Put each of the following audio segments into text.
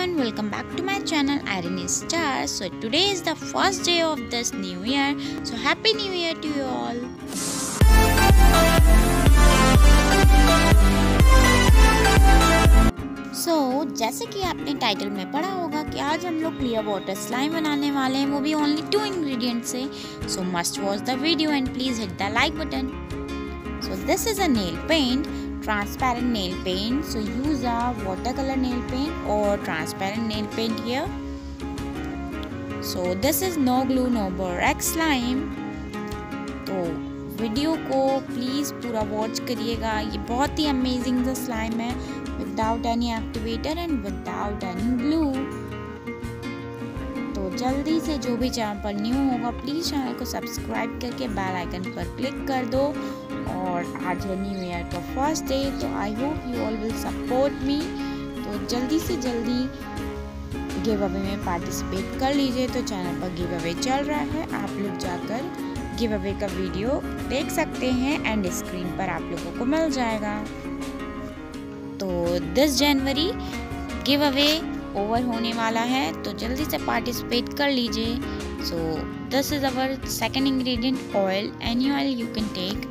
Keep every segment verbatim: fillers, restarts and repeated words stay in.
everyone, welcome back to my channel Irony Star. So today is the first day of this new year, so happy new year to you all. So जैसे कि आपने title में पढ़ा होगा कि आज हम लोग क्लियर वाटर स्लाइम बनाने वाले हैं, वो भी ओनली टू इंग्रेडिएंट से. So must watch the video and please hit the like button. So this is a nail paint, transparent nail paint, so use a watercolor nail paint or transparent nail paint here. So this is no glue no borax slime. तो video को please पूरा watch करिएगा. ये बहुत ही amazing सा slime है without any activator and without any glue. तो जल्दी से जो भी चैनल पर न्यू होगा प्लीज़ चैनल को सब्सक्राइब करके बेल आइकन पर क्लिक कर दो. और आज है न्यू ईयर का फर्स्ट डे, तो I hope you all will support me. तो जल्दी से जल्दी गिव अवे में पार्टिसिपेट कर लीजिए. तो चैनल पर गिव अवे चल रहा है, आप लोग जाकर गिव अवे का वीडियो देख सकते हैं एंड स्क्रीन पर आप लोगों को मिल जाएगा. तो दस जनवरी गिव अवे ओवर होने वाला है, तो जल्दी से पार्टिसिपेट कर लीजिए. So this is our second ingredient oil. Any oil you can take.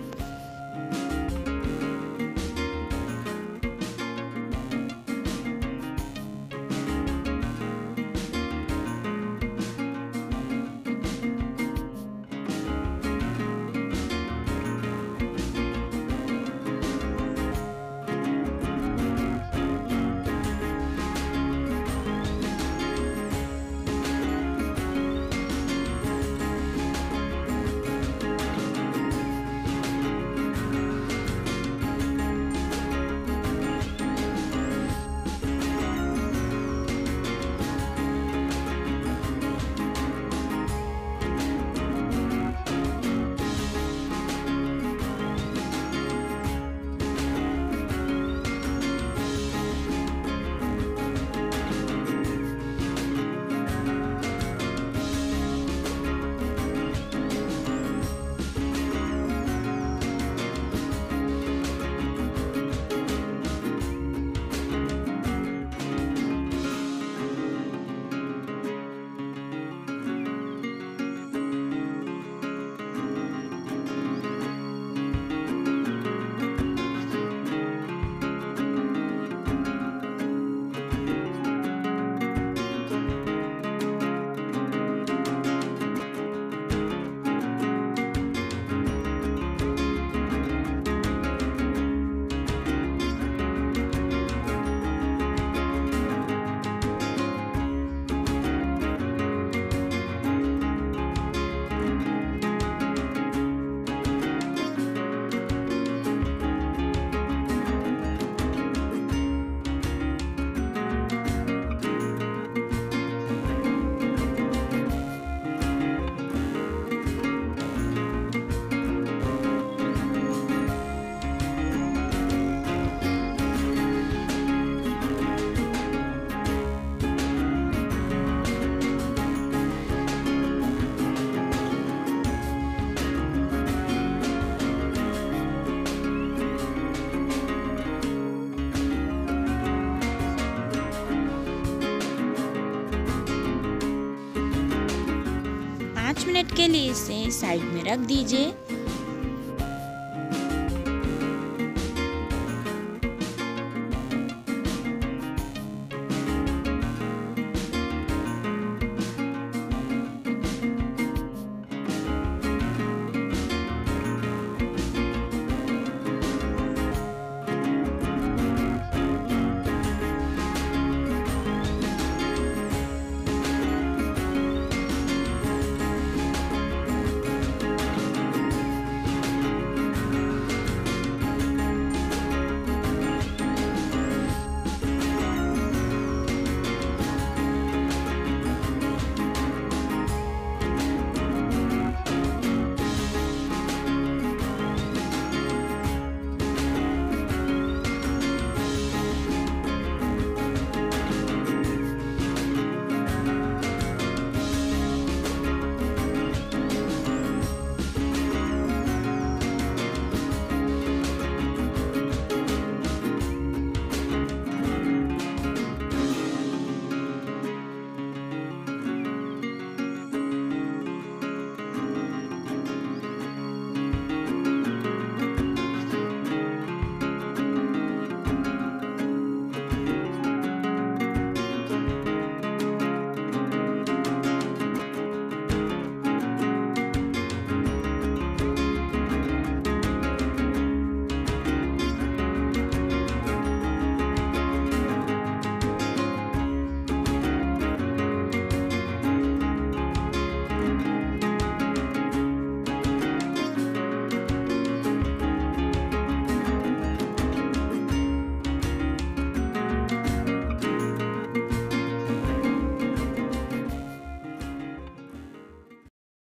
Minute के लिए इसे साइड में रख दीजिए.